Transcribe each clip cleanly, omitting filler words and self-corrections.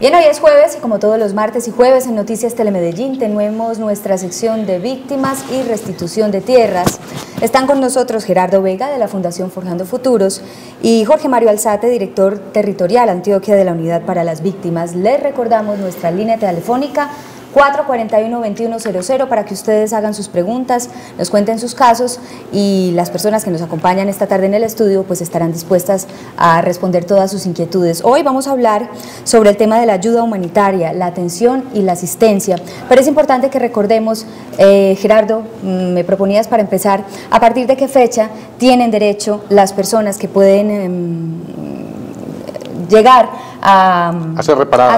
Bien, hoy es jueves y como todos los martes y jueves en Noticias Telemedellín tenemos nuestra sección de víctimas y restitución de tierras. Están con nosotros Gerardo Vega de la Fundación Forjando Futuros y Jorge Mario Alzate, director territorial Antioquia de la Unidad para las Víctimas. Les recordamos nuestra línea telefónica 441-2100 para que ustedes hagan sus preguntas, nos cuenten sus casos y las personas que nos acompañan esta tarde en el estudio pues estarán dispuestas a responder todas sus inquietudes. Hoy vamos a hablar sobre el tema de la ayuda humanitaria, la atención y la asistencia, pero es importante que recordemos, Gerardo, me proponías para empezar, a partir de qué fecha tienen derecho las personas que pueden llegar a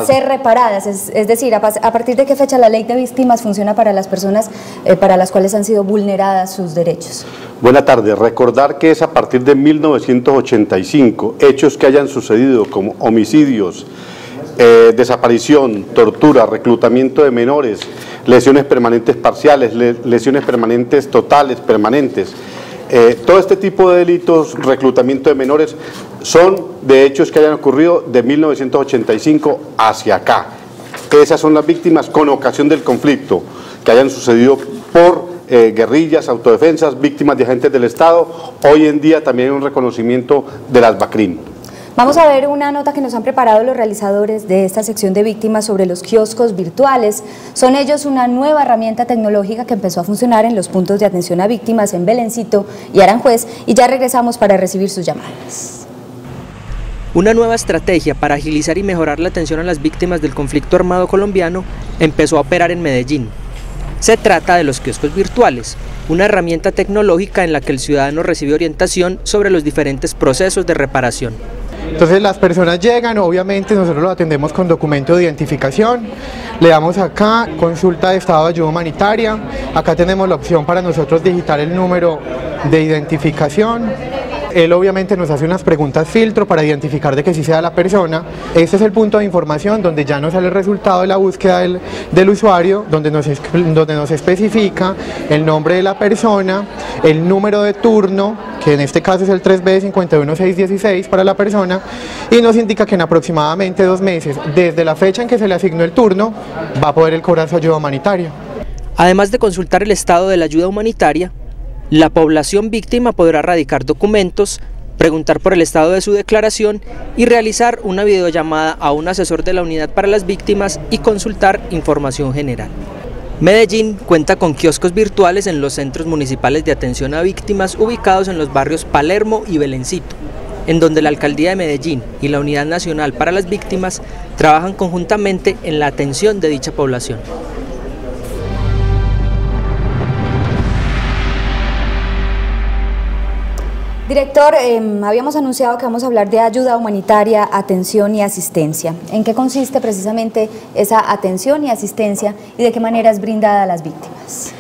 ser reparadas, es decir, a partir de qué fecha la ley de víctimas funciona para las personas para las cuales han sido vulneradas sus derechos. Buenas tardes, recordar que es a partir de 1985, hechos que hayan sucedido como homicidios, desaparición, tortura, reclutamiento de menores, lesiones permanentes parciales, lesiones permanentes totales, permanentes. Todo este tipo de delitos, reclutamiento de menores, son de hechos que hayan ocurrido de 1985 hacia acá. Esas son las víctimas con ocasión del conflicto, que hayan sucedido por guerrillas, autodefensas, víctimas de agentes del Estado. Hoy en día también hay un reconocimiento de las BACRIM. Vamos a ver una nota que nos han preparado los realizadores de esta sección de víctimas sobre los kioscos virtuales. Son ellos una nueva herramienta tecnológica que empezó a funcionar en los puntos de atención a víctimas en Belencito y Aranjuez, y ya regresamos para recibir sus llamadas. Una nueva estrategia para agilizar y mejorar la atención a las víctimas del conflicto armado colombiano empezó a operar en Medellín. Se trata de los kioscos virtuales, una herramienta tecnológica en la que el ciudadano recibe orientación sobre los diferentes procesos de reparación. Entonces las personas llegan, obviamente nosotros lo atendemos con documento de identificación, le damos acá, consulta de estado de ayuda humanitaria, acá tenemos la opción para nosotros digitar el número de identificación, él obviamente nos hace unas preguntas filtro para identificar de que sí sea la persona, este es el punto de información donde ya nos sale el resultado de la búsqueda del usuario, donde nos especifica el nombre de la persona, el número de turno, que en este caso es el 3B51616 para la persona, y nos indica que en aproximadamente 2 meses, desde la fecha en que se le asignó el turno, va a poder cobrar su ayuda humanitaria. Además de consultar el estado de la ayuda humanitaria, la población víctima podrá radicar documentos, preguntar por el estado de su declaración y realizar una videollamada a un asesor de la Unidad para las Víctimas y consultar información general. Medellín cuenta con kioscos virtuales en los centros municipales de atención a víctimas ubicados en los barrios Palermo y Belencito, en donde la Alcaldía de Medellín y la Unidad Nacional para las Víctimas trabajan conjuntamente en la atención de dicha población. Director, habíamos anunciado que vamos a hablar de ayuda humanitaria, atención y asistencia. ¿En qué consiste precisamente esa atención y asistencia y de qué manera es brindada a las víctimas?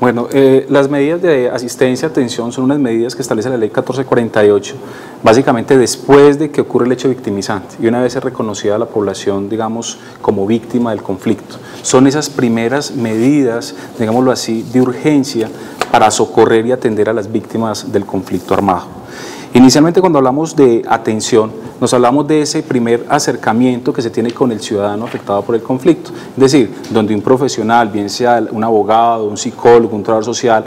Bueno, las medidas de asistencia y atención son unas medidas que establece la ley 1448, básicamente después de que ocurre el hecho victimizante y una vez es reconocida la población, digamos, como víctima del conflicto. Son esas primeras medidas, digámoslo así, de urgencia para socorrer y atender a las víctimas del conflicto armado. Inicialmente, cuando hablamos de atención, nos hablamos de ese primer acercamiento que se tiene con el ciudadano afectado por el conflicto, es decir, donde un profesional, bien sea un abogado, un psicólogo, un trabajador social,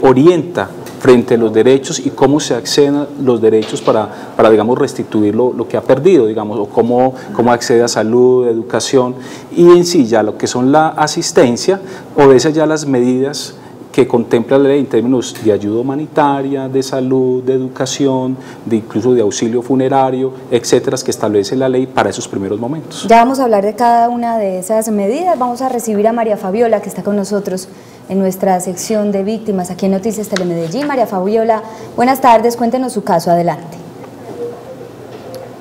orienta frente a los derechos y cómo se acceden a los derechos para digamos, restituir lo que ha perdido, digamos, o cómo accede a salud, educación, y en sí ya lo que son la asistencia, obedece ya las medidas que contempla la ley en términos de ayuda humanitaria, de salud, de educación, de incluso de auxilio funerario, etcétera, que establece la ley para esos primeros momentos. Ya vamos a hablar de cada una de esas medidas, vamos a recibir a María Fabiola que está con nosotros en nuestra sección de víctimas aquí en Noticias Telemedellín. María Fabiola, buenas tardes, cuéntenos su caso, adelante.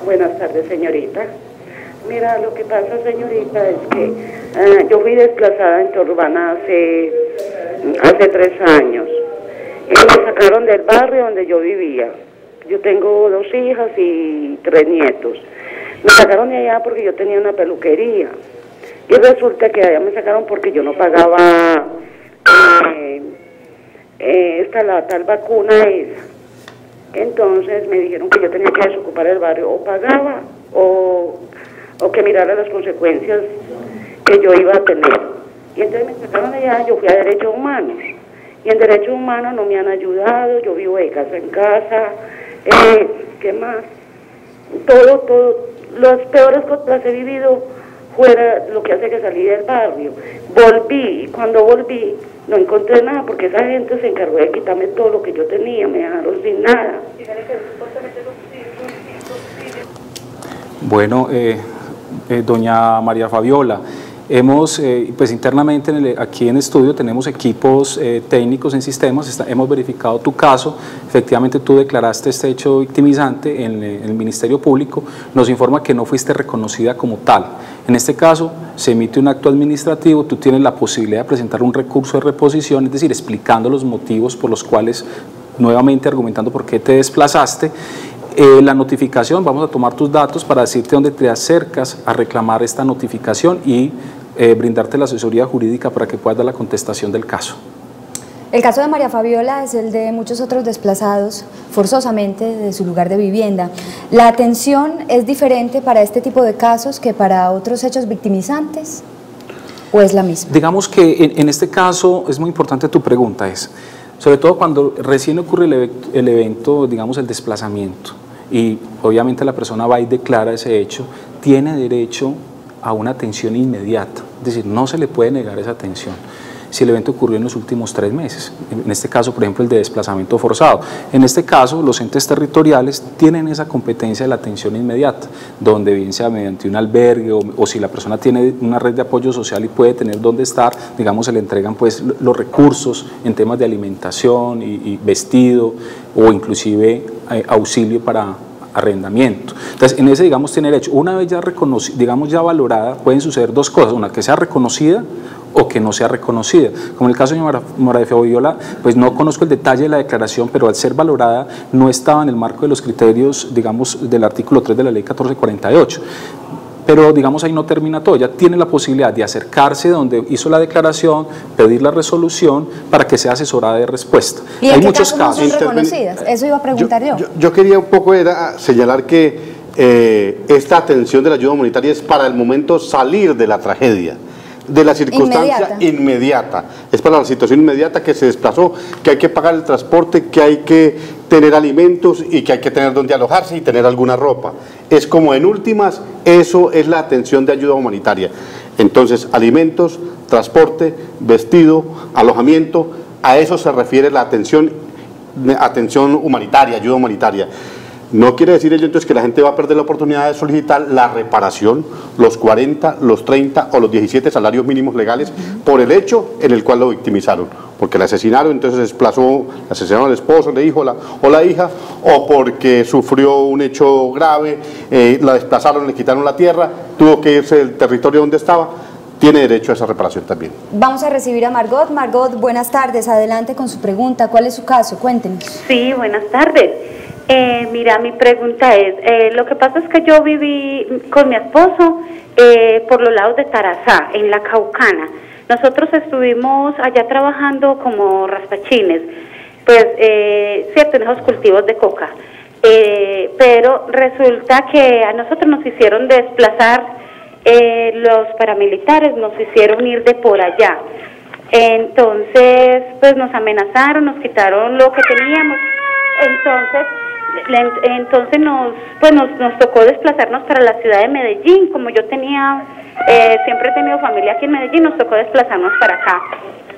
Buenas tardes, señorita. Mira, lo que pasa, señorita, es que yo fui desplazada en Torbana hace 3 años, y me sacaron del barrio donde yo vivía. Yo tengo 2 hijas y 3 nietos, me sacaron de allá porque yo tenía una peluquería, y resulta que allá me sacaron porque yo no pagaba la tal vacuna esa. Entonces me dijeron que yo tenía que desocupar el barrio, o pagaba o o que mirara las consecuencias que yo iba a tener. Y entonces me sacaron allá, yo fui a Derechos Humanos, y en Derechos Humanos no me han ayudado, yo vivo de casa en casa, ¿qué más? Todo, las peores cosas las he vivido fuera, lo que hace que salí del barrio. Volví, y cuando volví no encontré nada, porque esa gente se encargó de quitarme todo lo que yo tenía, me dejaron sin nada. Bueno, doña María Fabiola, hemos, pues internamente aquí en estudio tenemos equipos técnicos en sistemas, hemos verificado tu caso, efectivamente tú declaraste este hecho victimizante en el Ministerio Público, nos informa que no fuiste reconocida como tal. En este caso se emite un acto administrativo, tú tienes la posibilidad de presentar un recurso de reposición, es decir, explicando los motivos por los cuales, nuevamente argumentando por qué te desplazaste. La notificación, vamos a tomar tus datos para decirte dónde te acercas a reclamar esta notificación y brindarte la asesoría jurídica para que puedas dar la contestación del caso. El caso de María Fabiola es el de muchos otros desplazados forzosamente de su lugar de vivienda. ¿La atención es diferente para este tipo de casos que para otros hechos victimizantes o es la misma? Digamos que en este caso es muy importante tu pregunta, es sobre todo cuando recién ocurre el evento, digamos el desplazamiento, y obviamente la persona va y declara ese hecho, tiene derecho a una atención inmediata, es decir, no se le puede negar esa atención si el evento ocurrió en los últimos 3 meses, en este caso, por ejemplo, el de desplazamiento forzado. En este caso, los entes territoriales tienen esa competencia de la atención inmediata, donde bien sea mediante un albergue o si la persona tiene una red de apoyo social y puede tener dónde estar, digamos, se le entregan pues los recursos en temas de alimentación y vestido o inclusive auxilio para arrendamiento. Entonces, en ese, digamos, tiene derecho. Una vez ya reconocida, digamos, ya valorada, pueden suceder dos cosas, una que sea reconocida o que no sea reconocida. Como en el caso de María Fabiola, pues no conozco el detalle de la declaración, pero al ser valorada no estaba en el marco de los criterios, digamos, del artículo 3 de la ley 1448. Pero digamos ahí no termina todo, ya tiene la posibilidad de acercarse donde hizo la declaración, pedir la resolución para que sea asesorada de respuesta. ¿Y hay muchos casos no son reconocidas? Eso iba a preguntar yo. Yo quería un poco era señalar que esta atención de la ayuda humanitaria es para el momento salir de la tragedia, de la circunstancia inmediata, es para la situación inmediata que se desplazó, que hay que pagar el transporte, que hay que tener alimentos y que hay que tener donde alojarse y tener alguna ropa. Es como en últimas, eso es la atención de ayuda humanitaria. Entonces, alimentos, transporte, vestido, alojamiento, a eso se refiere la atención humanitaria, ayuda humanitaria. No quiere decir ello entonces que la gente va a perder la oportunidad de solicitar la reparación, los 40, los 30 o los 17 salarios mínimos legales por el hecho en el cual lo victimizaron, porque la asesinaron, entonces desplazó, asesinaron al esposo, el hijo o la hija, o porque sufrió un hecho grave, la desplazaron, le quitaron la tierra, tuvo que irse del territorio donde estaba, tiene derecho a esa reparación también. Vamos a recibir a Margot. Margot, buenas tardes, adelante con su pregunta, ¿cuál es su caso? Cuéntenos. Sí, buenas tardes. Mira, mi pregunta es, lo que pasa es que yo viví con mi esposo por los lados de Tarazá, en la Caucana. Nosotros estuvimos allá trabajando como raspachines, pues, cierto, en esos cultivos de coca. Pero resulta que a nosotros nos hicieron desplazar, los paramilitares nos hicieron ir de por allá. Entonces, pues nos amenazaron, nos quitaron lo que teníamos. Entonces nos tocó desplazarnos para la ciudad de Medellín. Como yo tenía, siempre he tenido familia aquí en Medellín, nos tocó desplazarnos para acá.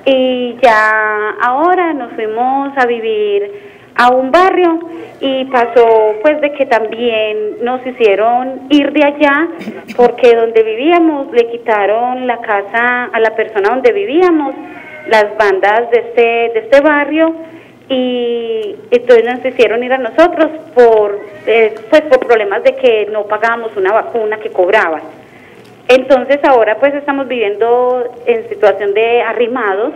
Y ya ahora nos fuimos a vivir a un barrio y pasó pues de que también nos hicieron ir de allá porque donde vivíamos le quitaron la casa a la persona donde vivíamos, las bandas de este barrio. Y entonces nos hicieron ir a nosotros por problemas de que no pagábamos una vacuna que cobraban. Entonces ahora pues estamos viviendo en situación de arrimados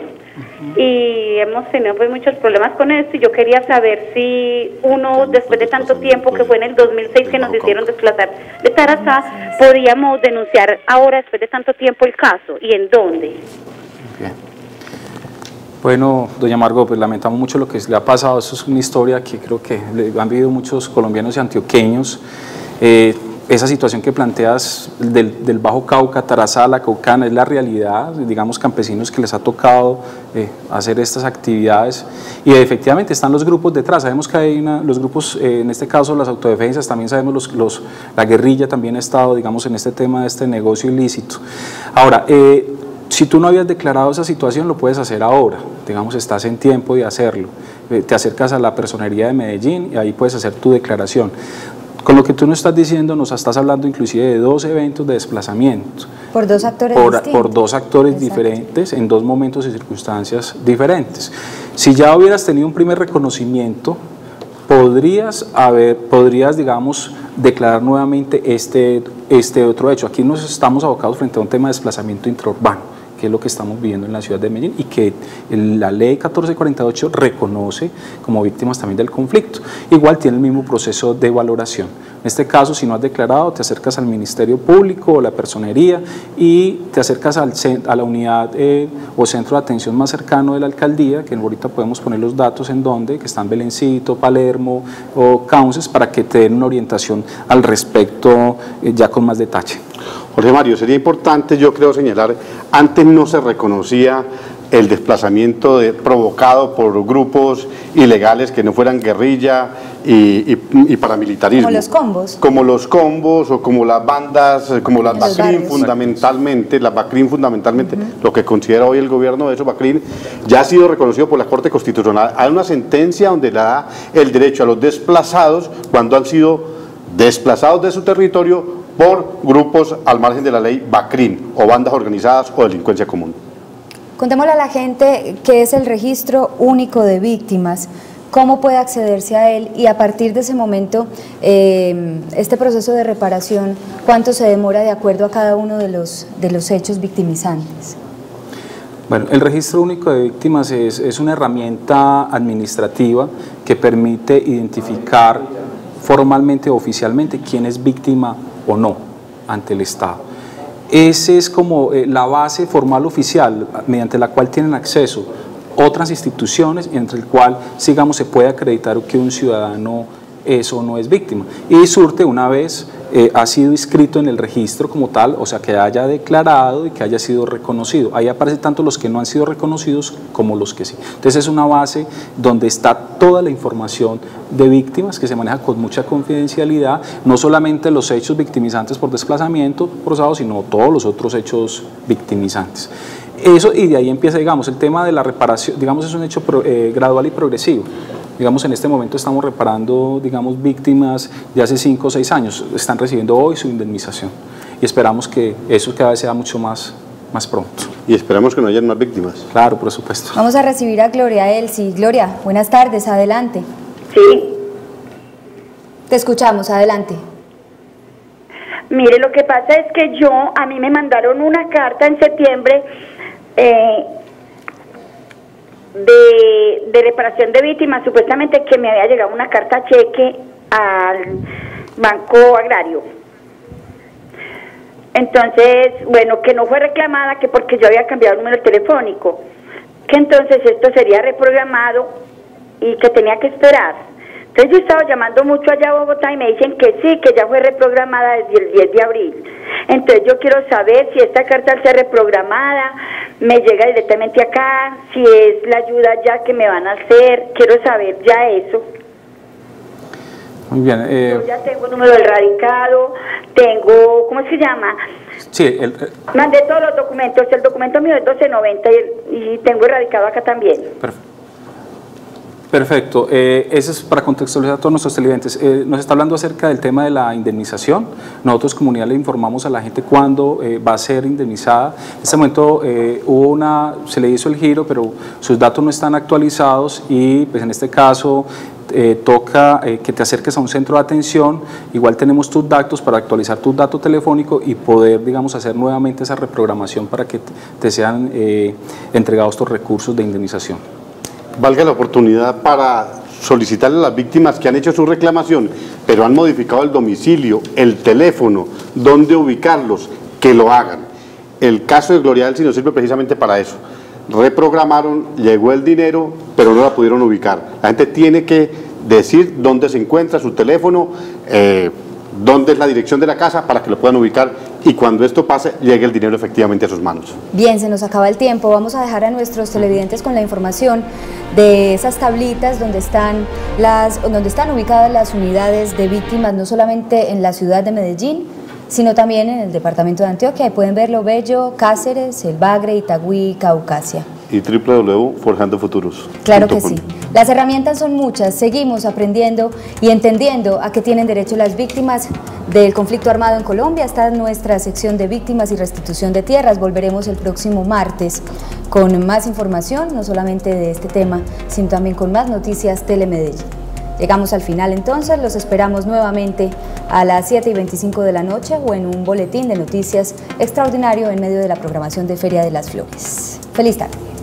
y hemos tenido pues muchos problemas con esto, y yo quería saber si uno después de tanto tiempo, que fue en el 2006 que nos hicieron desplazar de Tarazá, podíamos denunciar ahora después de tanto tiempo el caso y en dónde. Bien. Bueno, doña Margot, pues lamentamos mucho lo que le ha pasado. Eso es una historia que creo que han vivido muchos colombianos y antioqueños. esa situación que planteas del Bajo Cauca, Tarazá, la Caucana, es la realidad, digamos, campesinos que les ha tocado hacer estas actividades, y efectivamente están los grupos detrás. Sabemos que hay los grupos, en este caso las autodefensas, también sabemos la guerrilla también ha estado, digamos, en este tema de este negocio ilícito. Ahora, si tú no habías declarado esa situación, lo puedes hacer ahora, digamos, estás en tiempo de hacerlo. Te acercas a la Personería de Medellín y ahí puedes hacer tu declaración. Con lo que tú nos estás diciendo, nos estás hablando inclusive de dos eventos de desplazamiento. Por dos actores distintos. Por dos actores diferentes, en dos momentos y circunstancias diferentes. Si ya hubieras tenido un primer reconocimiento, podrías, digamos, declarar nuevamente este otro hecho. Aquí nos estamos abocados frente a un tema de desplazamiento intraurbano, que es lo que estamos viviendo en la ciudad de Medellín y que la ley 1448 reconoce como víctimas también del conflicto. Igual tiene el mismo proceso de valoración. En este caso, si no has declarado, te acercas al Ministerio Público o la Personería y te acercas a la unidad o centro de atención más cercano de la alcaldía, que ahorita podemos poner los datos en donde, que están Belencito, Palermo o Cauces, para que te den una orientación al respecto ya con más detalle. Jorge Mario, sería importante, yo creo, señalar, antes no se reconocía el desplazamiento provocado por grupos ilegales que no fueran guerrilla y paramilitarismo. Como los combos. Como los combos o como las bandas, como las BACRIM fundamentalmente, las BACRIM fundamentalmente, lo que considera hoy el gobierno de esos BACRIM, ya ha sido reconocido por la Corte Constitucional. Hay una sentencia donde le da el derecho a los desplazados cuando han sido desplazados de su territorio por grupos al margen de la ley BACRIM, o bandas organizadas o delincuencia común. Contémosle a la gente qué es el Registro Único de Víctimas, cómo puede accederse a él y a partir de ese momento, este proceso de reparación, cuánto se demora de acuerdo a cada uno de los hechos victimizantes. Bueno, el Registro Único de Víctimas es una herramienta administrativa que permite identificar formalmente o oficialmente quién es víctima o no ante el Estado. Esa es como la base formal oficial mediante la cual tienen acceso otras instituciones, entre el cual, digamos, se puede acreditar que un ciudadano es o no es víctima. Y surte una vez ha sido inscrito en el registro como tal, o sea, que haya declarado y que haya sido reconocido. Ahí aparecen tanto los que no han sido reconocidos como los que sí. Entonces es una base donde está toda la información de víctimas que se maneja con mucha confidencialidad, no solamente los hechos victimizantes por desplazamiento forzado, sino todos los otros hechos victimizantes. Eso, y de ahí empieza, digamos, el tema de la reparación, digamos, es un hecho gradual y progresivo. Digamos, en este momento estamos reparando, digamos, víctimas de hace 5 o 6 años, están recibiendo hoy su indemnización y esperamos que eso cada vez sea mucho más pronto. Y esperamos que no hayan más víctimas. Claro, por supuesto. Vamos a recibir a Gloria Elsi. Gloria, buenas tardes, adelante. Sí. Te escuchamos, adelante. Mire, lo que pasa es que a mí me mandaron una carta en septiembre de reparación de víctimas, supuestamente que me había llegado una carta cheque al Banco Agrario. Entonces, bueno, que no fue reclamada, que porque yo había cambiado el número telefónico, que entonces esto sería reprogramado y que tenía que esperar. Entonces yo estaba llamando mucho allá a Bogotá y me dicen que sí, que ya fue reprogramada desde el 10 de abril. Entonces yo quiero saber si esta carta al ser reprogramada me llega directamente acá, si es la ayuda ya que me van a hacer, quiero saber ya eso. Muy bien. Yo ya tengo el número del radicado, tengo, ¿cómo se llama? Sí, mandé todos los documentos, el documento mío es 1290 y tengo el radicado acá también. Perfecto. Perfecto, eso es para contextualizar a todos nuestros televidentes. Nos está hablando acerca del tema de la indemnización. Nosotros comunidad le informamos a la gente cuándo va a ser indemnizada. En este momento se le hizo el giro, pero sus datos no están actualizados y pues en este caso toca que te acerques a un centro de atención. Igual tenemos tus datos para actualizar tu dato telefónico y poder, digamos, hacer nuevamente esa reprogramación para que te sean entregados tus recursos de indemnización. Valga la oportunidad para solicitarle a las víctimas que han hecho su reclamación, pero han modificado el domicilio, el teléfono, dónde ubicarlos, que lo hagan. El caso de Gloria Elsi nos sirve precisamente para eso. Reprogramaron, llegó el dinero, pero no la pudieron ubicar. La gente tiene que decir dónde se encuentra su teléfono, dónde es la dirección de la casa para que lo puedan ubicar y cuando esto pase llegue el dinero efectivamente a sus manos. Bien, se nos acaba el tiempo, vamos a dejar a nuestros televidentes con la información de esas tablitas donde están ubicadas las unidades de víctimas, no solamente en la ciudad de Medellín, sino también en el departamento de Antioquia, y pueden verlo Bello, Cáceres, El Bagre, Itagüí, Caucasia. Y www.forjandofuturos.com. Claro que sí. Las herramientas son muchas, seguimos aprendiendo y entendiendo a qué tienen derecho las víctimas del conflicto armado en Colombia. Está nuestra sección de víctimas y restitución de tierras. Volveremos el próximo martes con más información, no solamente de este tema, sino también con más noticias Telemedellín. Llegamos al final entonces, los esperamos nuevamente a las 7:25 de la noche o en un boletín de noticias extraordinario en medio de la programación de Feria de las Flores. Feliz tarde.